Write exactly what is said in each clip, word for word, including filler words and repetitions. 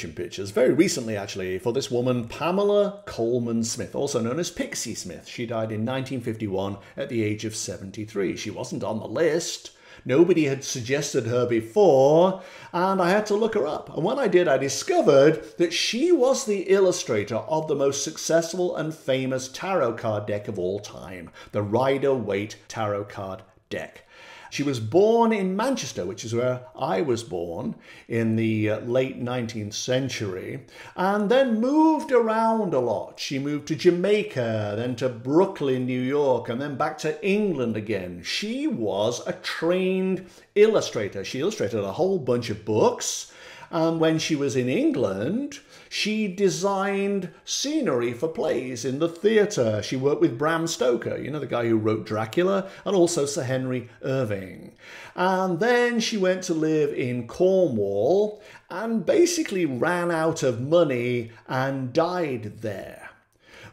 competition pictures very recently, actually, for this woman, Pamela Colman Smith, also known as Pixie Smith. She died in nineteen fifty-one at the age of seventy-three. She wasn't on the list. Nobody had suggested her before, and I had to look her up. And when I did, I discovered that she was the illustrator of the most successful and famous tarot card deck of all time, the Rider Waite tarot card deck. She was born in Manchester, which is where I was born, in the late nineteenth century, and then moved around a lot. She moved to Jamaica, then to Brooklyn, New York, and then back to England again. She was a trained illustrator. She illustrated a whole bunch of books, and when she was in England, she designed scenery for plays in the theatre. She worked with Bram Stoker, you know, the guy who wrote Dracula, and also Sir Henry Irving. And then she went to live in Cornwall and basically ran out of money and died there.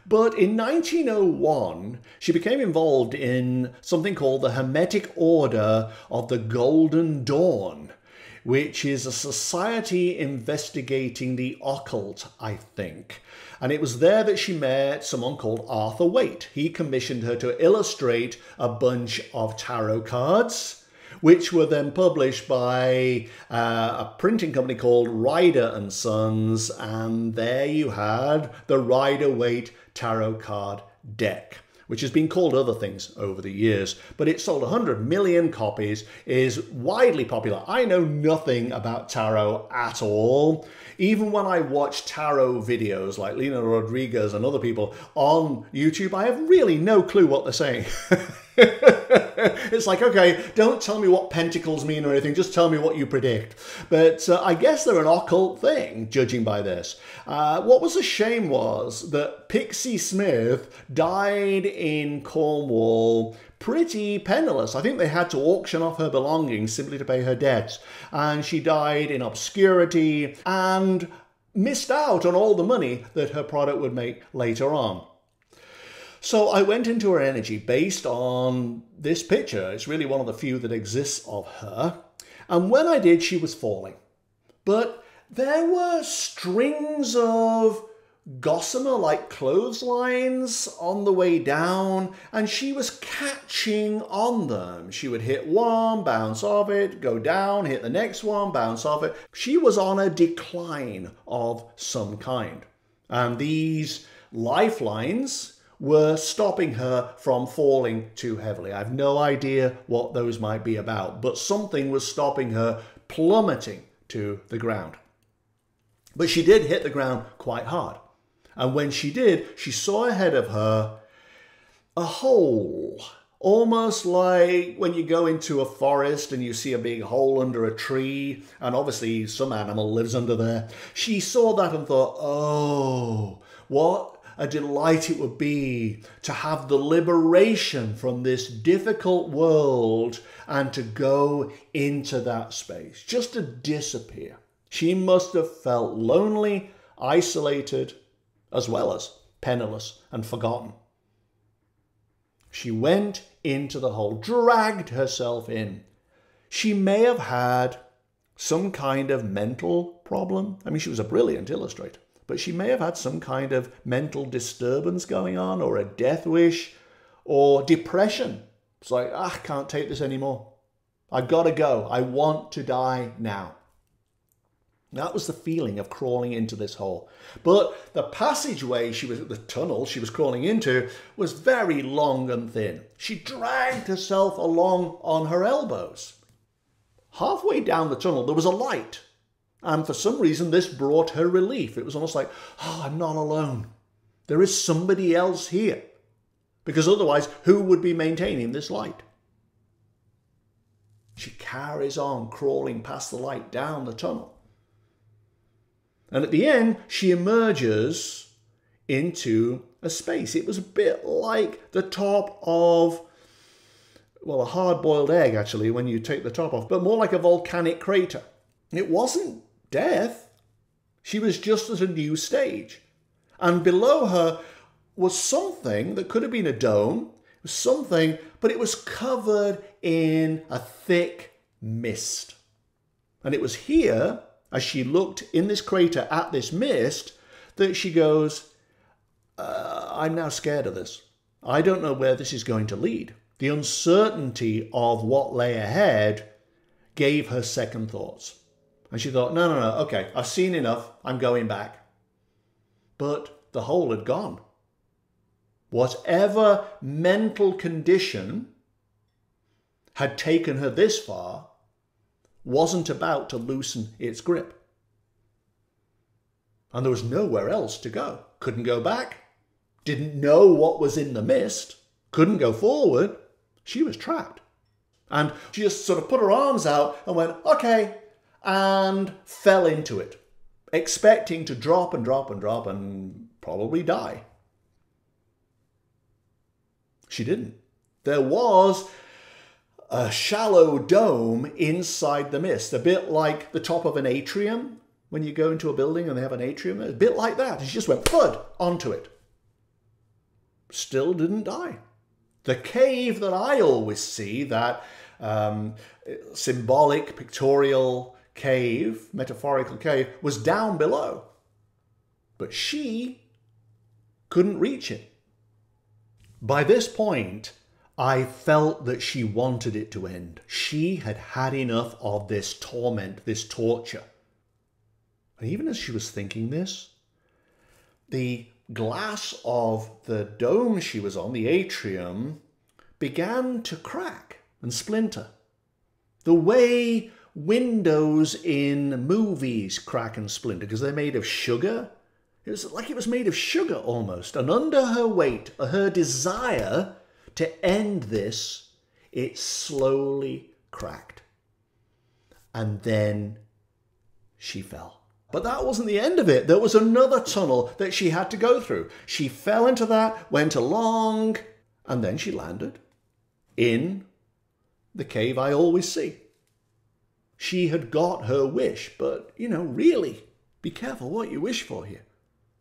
But in nineteen oh one, she became involved in something called the Hermetic Order of the Golden Dawn, which is a society investigating the occult, I think. And it was there that she met someone called Arthur Waite. He commissioned her to illustrate a bunch of tarot cards, which were then published by uh, a printing company called Rider and Sons. And there you had the Rider Waite tarot card deck, which has been called other things over the years, but it sold one hundred million copies, is widely popular. I know nothing about tarot at all. Even when I watch tarot videos like Lena Rodriguez and other people on YouTube, I have really no clue what they're saying. It's like, okay, don't tell me what pentacles mean or anything, just tell me what you predict. But uh, I guess they're an occult thing, judging by this. Uh, what was a shame was that Pixie Smith died in Cornwall pretty penniless. I think they had to auction off her belongings simply to pay her debts. And she died in obscurity and missed out on all the money that her product would make later on. So I went into her energy based on this picture. It's really one of the few that exists of her. And when I did, she was falling. But there were strings of gossamer-like clotheslines on the way down, and she was catching on them. She would hit one, bounce off it, go down, hit the next one, bounce off it. She was on a decline of some kind. And these lifelines were stopping her from falling too heavily. I have no idea what those might be about, but something was stopping her plummeting to the ground. But she did hit the ground quite hard. And when she did, she saw ahead of her a hole, almost like when you go into a forest and you see a big hole under a tree, and obviously some animal lives under there. She saw that and thought, oh, what a delight it would be to have the liberation from this difficult world and to go into that space, just to disappear. She must have felt lonely, isolated, as well as penniless and forgotten. She went into the hole, dragged herself in. She may have had some kind of mental problem. I mean, she was a brilliant illustrator, but she may have had some kind of mental disturbance going on, or a death wish, or depression. It's like, ah, I can't take this anymore. I've got to go. I want to die now. That was the feeling of crawling into this hole. But the passageway she was, the tunnel she was crawling into, was very long and thin. She dragged herself along on her elbows. Halfway down the tunnel, there was a light. And for some reason, this brought her relief. It was almost like, oh, I'm not alone. There is somebody else here. Because otherwise, who would be maintaining this light? She carries on, crawling past the light down the tunnel. And at the end, she emerges into a space. It was a bit like the top of, well, a hard-boiled egg, actually, when you take the top off, but more like a volcanic crater. It wasn't death. She was just at a new stage. And below her was something that could have been a dome, something, but it was covered in a thick mist. And it was here, as she looked in this crater at this mist, that she goes, uh, I'm now scared of this. I don't know where this is going to lead. The uncertainty of what lay ahead gave her second thoughts. And she thought, no, no, no, okay, I've seen enough, I'm going back. But the hole had gone. Whatever mental condition had taken her this far wasn't about to loosen its grip. And there was nowhere else to go. Couldn't go back. Didn't know what was in the mist. Couldn't go forward. She was trapped. And she just sort of put her arms out and went, okay, and fell into it, expecting to drop and drop and drop and probably die. She didn't. There was a shallow dome inside the mist, a bit like the top of an atrium when you go into a building and they have an atrium, a bit like that. And she just went, thud, onto it. Still didn't die. The cave that I always see, that um, symbolic, pictorial cave, metaphorical cave, was down below. But she couldn't reach it. By this point, I felt that she wanted it to end. She had had enough of this torment, this torture. And even as she was thinking this, the glass of the dome she was on, the atrium, began to crack and splinter. The way windows in movies crack and splinter, because they're made of sugar. It was like it was made of sugar almost. And under her weight, her desire to end this, it slowly cracked. And then she fell. But that wasn't the end of it. There was another tunnel that she had to go through. She fell into that, went along, and then she landed in the cave I always see. She had got her wish, but, you know, really, be careful what you wish for here.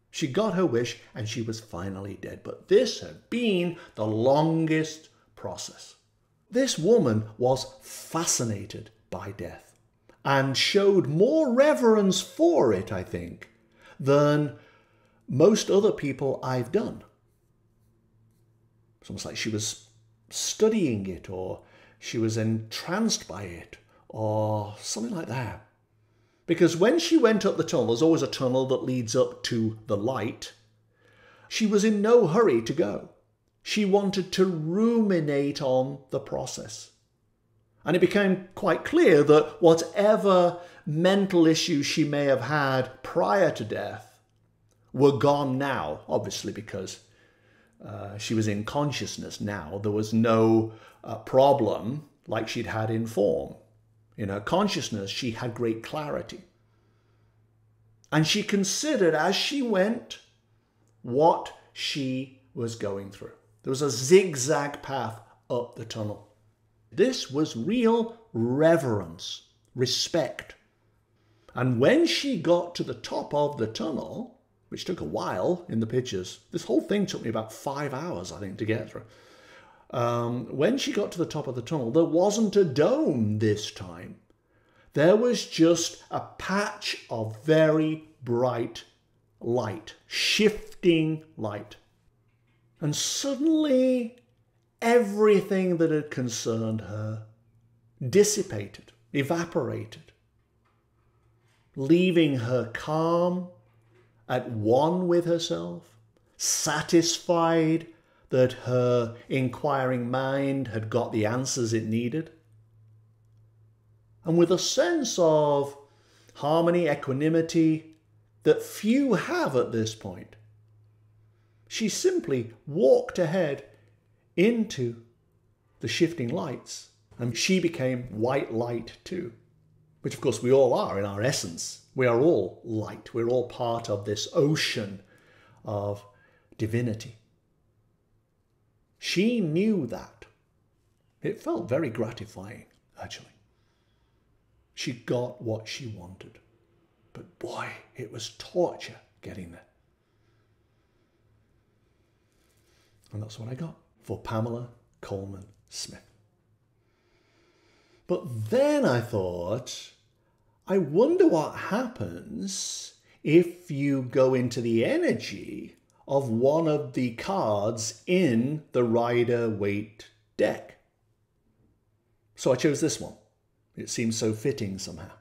She got her wish and she was finally dead. But this had been the longest process. This woman was fascinated by death and showed more reverence for it, I think, than most other people I've done. It's almost like she was studying it, or she was entranced by it, or something like that. Because when she went up the tunnel, there's always a tunnel that leads up to the light, she was in no hurry to go. She wanted to ruminate on the process. And it became quite clear that whatever mental issues she may have had prior to death were gone now, obviously, because uh, she was in consciousness now. There was no uh, problem like she'd had in form. In her consciousness, she had great clarity. And she considered as she went what she was going through. There was a zigzag path up the tunnel. This was real reverence, respect. And when she got to the top of the tunnel, which took a while in the pictures, this whole thing took me about five hours, I think, to get through. Um, when she got to the top of the tunnel, there wasn't a dome this time. There was just a patch of very bright light, shifting light. And suddenly, everything that had concerned her dissipated, evaporated, leaving her calm, at one with herself, satisfied that her inquiring mind had got the answers it needed. And with a sense of harmony, equanimity, that few have at this point, she simply walked ahead into the shifting lights, and she became white light too, which of course we all are in our essence. We are all light. We're all part of this ocean of divinity. She knew that. It felt very gratifying, actually. She got what she wanted. But boy, it was torture getting there. And that's what I got for Pamela Colman Smith. But then I thought, I wonder what happens if you go into the energy of one of the cards in the Rider Waite deck. So I chose this one. It seems so fitting somehow.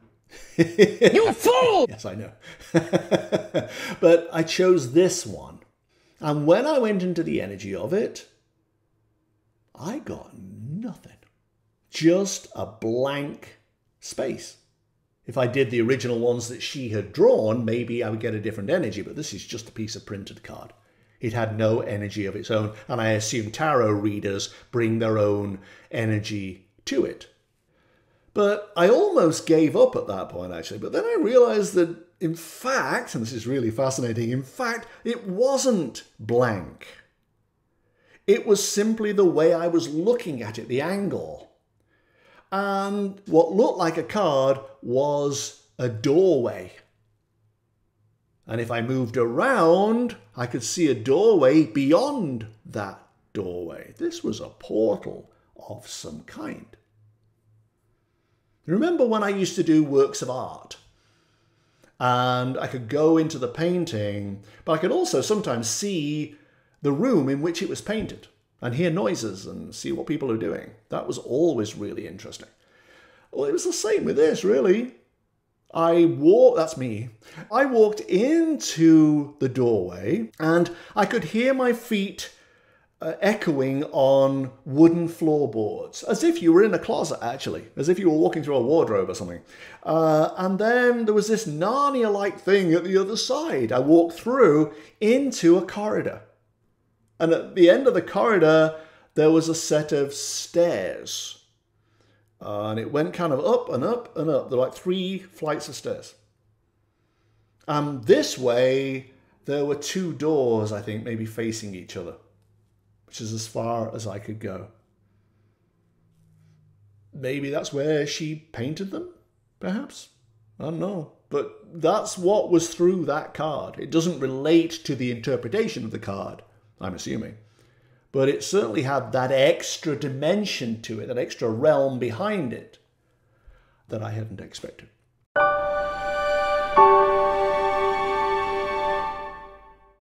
You fool! Yes, I know. But I chose this one. And when I went into the energy of it, I got nothing. Just a blank space. If I did the original ones that she had drawn, maybe I would get a different energy, but this is just a piece of printed card. It had no energy of its own, and I assume tarot readers bring their own energy to it. But I almost gave up at that point, actually. But then I realized that, in fact, and this is really fascinating, in fact, it wasn't blank. It was simply the way I was looking at it, the angle. And what looked like a card was a doorway. And if I moved around, I could see a doorway beyond that doorway. This was a portal of some kind. Remember when I used to do works of art and I could go into the painting, but I could also sometimes see the room in which it was painted and hear noises and see what people are doing. That was always really interesting. Well, it was the same with this, really. I walked, that's me, I walked into the doorway and I could hear my feet Uh, echoing on wooden floorboards, as if you were in a closet, actually, as if you were walking through a wardrobe or something. Uh, and then there was this Narnia-like thing at the other side. I walked through into a corridor. And at the end of the corridor, there was a set of stairs. Uh, and it went kind of up and up and up. There were like three flights of stairs. And this way, there were two doors, I think, maybe facing each other, which is as far as I could go. Maybe that's where she painted them, perhaps? I don't know. But that's what was through that card. It doesn't relate to the interpretation of the card, I'm assuming. But it certainly had that extra dimension to it, that extra realm behind it that I hadn't expected.